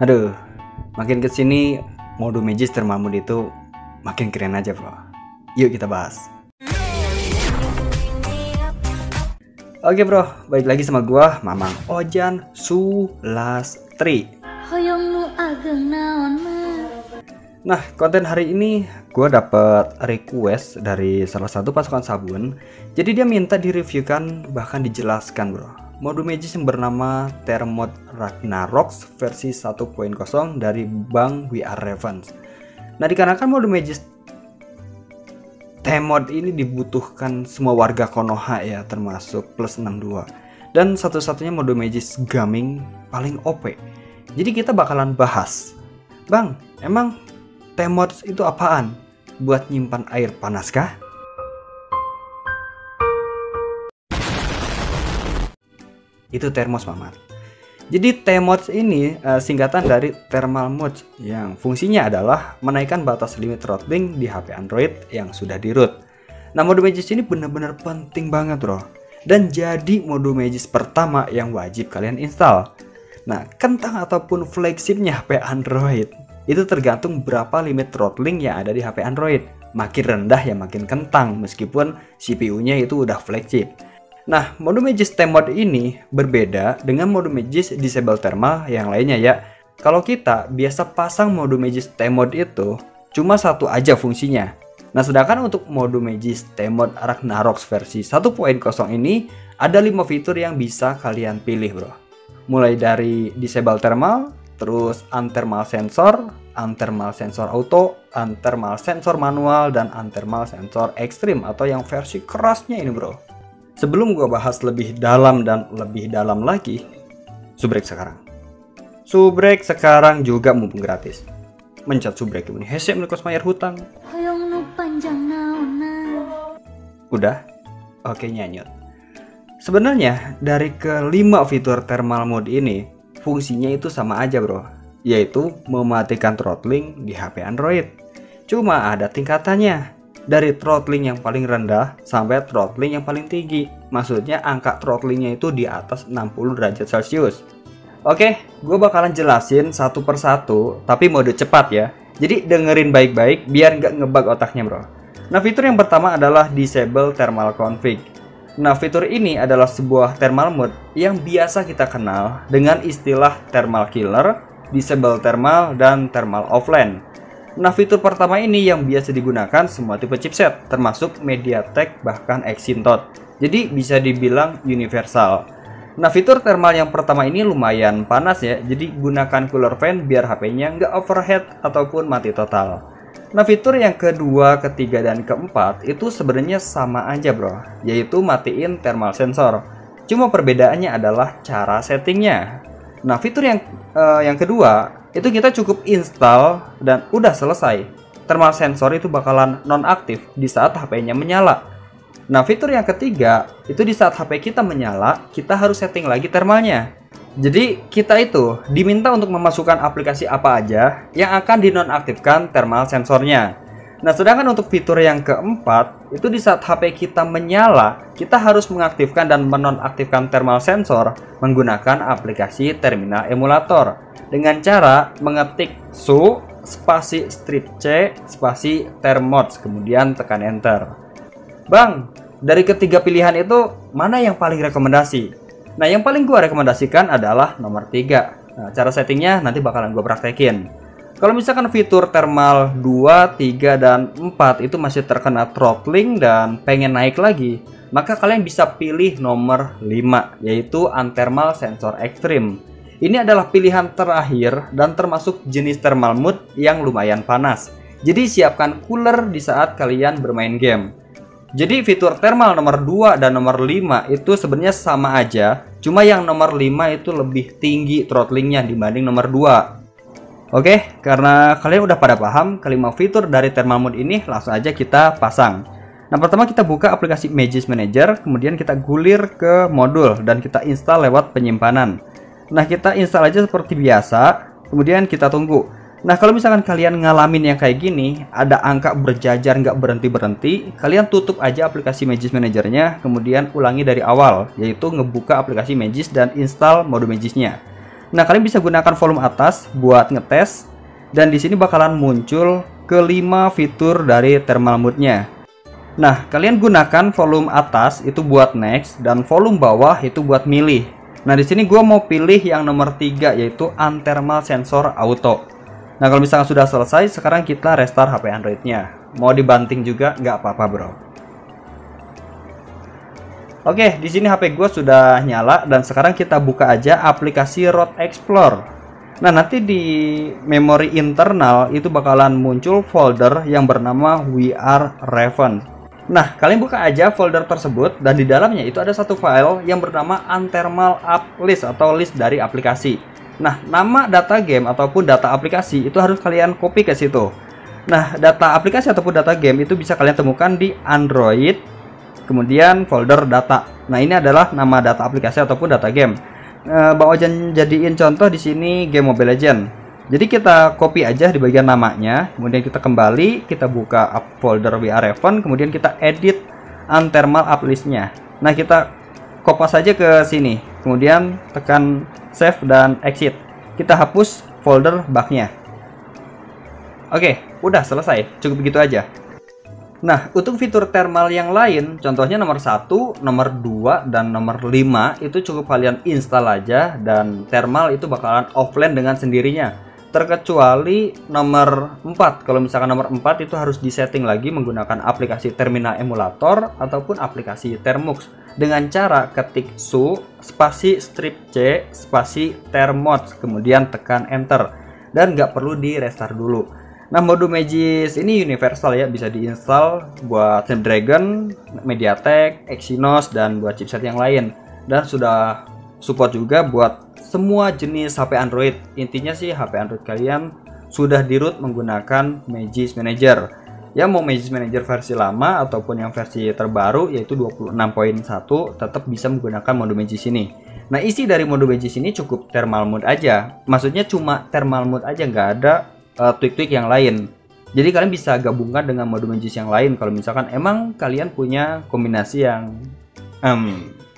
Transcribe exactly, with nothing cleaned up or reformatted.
Aduh, makin kesini mode Magisk Manager itu makin keren aja, bro. Yuk kita bahas. Oke bro, balik lagi sama gua Mamang Ojan Sulastri. Nah, konten hari ini gue dapet request dari salah satu pasukan sabun. Jadi dia minta direviewkan, bahkan dijelaskan bro, mode Magisk yang bernama Thermod Ragnarok versi satu titik nol dari Bank We Are Ravens. Nah, dikarenakan mode Magisk Thermod ini dibutuhkan semua warga Konoha ya, termasuk plus enam dua, dan satu-satunya mode Magisk gaming paling O P. Jadi kita bakalan bahas, Bang, emang Thermod itu apaan? Buat nyimpan air panas kah? Itu termos, Mamat. Jadi Thermod ini uh, singkatan dari thermal mode, yang fungsinya adalah menaikkan batas limit throttling di H P Android yang sudah di root. Nah, mode Magisk ini benar-benar penting banget bro, dan jadi mode Magisk pertama yang wajib kalian install. Nah, kentang ataupun flagshipnya H P Android itu tergantung berapa limit throttling yang ada di H P Android. Makin rendah ya makin kentang, meskipun C P U-nya itu udah flagship. Nah, mode Magisk Thermod ini berbeda dengan mode Magisk Disable Thermal yang lainnya ya. Kalau kita biasa pasang mode Magisk Thermod itu cuma satu aja fungsinya. Nah, sedangkan untuk mode Magisk Thermod Ragnarok versi satu titik nol ini ada lima fitur yang bisa kalian pilih bro. Mulai dari Disable Thermal, terus Unthermal Sensor, Unthermal Sensor Auto, Unthermal Sensor Manual, dan Unthermal Sensor Extreme atau yang versi kerasnya ini bro. Sebelum gua bahas lebih dalam dan lebih dalam lagi, subrek sekarang. Subrek sekarang juga mumpung gratis. Mencet subrek ini hese menikos mayar hutang. Udah? Oke, nyanyut. Sebenarnya dari kelima fitur thermal mode ini, fungsinya itu sama aja bro, yaitu mematikan throttling di H P Android. Cuma ada tingkatannya, dari throttling yang paling rendah sampai throttling yang paling tinggi. Maksudnya angka throttlingnya itu di atas enam puluh derajat Celcius. Oke, gue bakalan jelasin satu persatu, tapi mode cepat ya. Jadi dengerin baik-baik biar nggak ngebug otaknya bro. Nah, fitur yang pertama adalah Disable Thermal Config. Nah, fitur ini adalah sebuah thermal mode yang biasa kita kenal dengan istilah thermal killer, disable thermal, dan thermal offline. Nah, fitur pertama ini yang biasa digunakan semua tipe chipset, termasuk MediaTek bahkan Exynos. Jadi bisa dibilang universal. Nah, fitur thermal yang pertama ini lumayan panas ya, jadi gunakan cooler fan biar H P-nya nggak overheat ataupun mati total. Nah, fitur yang kedua, ketiga, dan keempat itu sebenarnya sama aja bro, yaitu matiin thermal sensor. Cuma perbedaannya adalah cara settingnya. Nah, fitur yang uh, yang kedua itu kita cukup install dan udah selesai. Thermal sensor itu bakalan nonaktif di saat H P-nya menyala. Nah, fitur yang ketiga itu di saat H P kita menyala, kita harus setting lagi thermalnya. Jadi kita itu diminta untuk memasukkan aplikasi apa aja yang akan dinonaktifkan thermal sensornya. Nah, sedangkan untuk fitur yang keempat, itu di saat H P kita menyala, kita harus mengaktifkan dan menonaktifkan thermal sensor menggunakan aplikasi terminal emulator dengan cara mengetik su spasi strip c spasi thermod kemudian tekan enter. Bang, dari ketiga pilihan itu mana yang paling rekomendasi? Nah, yang paling gue rekomendasikan adalah nomor tiga. Nah, cara settingnya nanti bakalan gue praktekin. Kalau misalkan fitur thermal dua, tiga, dan empat itu masih terkena throttling dan pengen naik lagi, maka kalian bisa pilih nomor lima, yaitu Unthermal Sensor Extreme. Ini adalah pilihan terakhir dan termasuk jenis thermal mode yang lumayan panas. Jadi siapkan cooler di saat kalian bermain game. Jadi fitur thermal nomor dua dan nomor lima itu sebenarnya sama aja, cuma yang nomor lima itu lebih tinggi throttlingnya dibanding nomor dua. Oke, karena kalian udah pada paham kelima fitur dari thermal mode ini, langsung aja kita pasang. Nah, pertama kita buka aplikasi Magisk Manager, kemudian kita gulir ke modul dan kita install lewat penyimpanan. Nah, kita install aja seperti biasa, kemudian kita tunggu. Nah, kalau misalkan kalian ngalamin yang kayak gini, ada angka berjajar nggak berhenti-berhenti, kalian tutup aja aplikasi Magisk Manager-nya, kemudian ulangi dari awal, yaitu ngebuka aplikasi Magisk dan install mode Magisk-nya. Nah, kalian bisa gunakan volume atas buat ngetes, dan di sini bakalan muncul kelima fitur dari thermal mode-nya. Nah, kalian gunakan volume atas itu buat next dan volume bawah itu buat milih. Nah, di sini gua mau pilih yang nomor tiga yaitu Unthermal Sensor Auto. Nah, kalau misalkan sudah selesai, sekarang kita restart H P Android-nya. Mau dibanting juga nggak apa-apa, Bro. Oke, di sini H P gue sudah nyala dan sekarang kita buka aja aplikasi Root Explorer. Nah, nanti di memori internal itu bakalan muncul folder yang bernama We Are Ravens. Nah, kalian buka aja folder tersebut dan di dalamnya itu ada satu file yang bernama Unthermal App List atau list dari aplikasi. Nah, nama data game ataupun data aplikasi itu harus kalian copy ke situ. Nah, data aplikasi ataupun data game itu bisa kalian temukan di Android, kemudian folder data. Nah, ini adalah nama data aplikasi ataupun data game. E, Bang Ojan jadiin contoh di sini game Mobile Legends. Jadi kita copy aja di bagian namanya, kemudian kita kembali, kita buka folder We Are Ravens, kemudian kita edit Unthermal App List-nya. Nah, kita kopas aja ke sini, kemudian tekan save dan exit. Kita hapus folder bug-nya. Oke, udah selesai. Cukup begitu aja. Nah, untuk fitur thermal yang lain, contohnya nomor satu, nomor dua, dan nomor lima, itu cukup kalian install aja, dan thermal itu bakalan offline dengan sendirinya. Terkecuali nomor empat, kalau misalkan nomor empat itu harus disetting lagi menggunakan aplikasi terminal emulator ataupun aplikasi Termux. Dengan cara ketik su, spasi strip C, spasi Thermod, kemudian tekan enter. Dan nggak perlu di restart dulu. Nah, mode Magisk ini universal ya, bisa diinstal buat Snapdragon, MediaTek, Exynos, dan buat chipset yang lain. Dan sudah support juga buat semua jenis H P Android. Intinya sih H P Android kalian sudah di-root menggunakan Magisk Manager. Ya, mau Magisk Manager versi lama ataupun yang versi terbaru yaitu dua puluh enam titik satu tetap bisa menggunakan mode Magisk ini. Nah, isi dari mode Magisk ini cukup thermal mode aja. Maksudnya cuma thermal mode aja, nggak ada tweak-tweak yang lain. Jadi kalian bisa gabungkan dengan mode Magisk yang lain kalau misalkan emang kalian punya kombinasi yang um,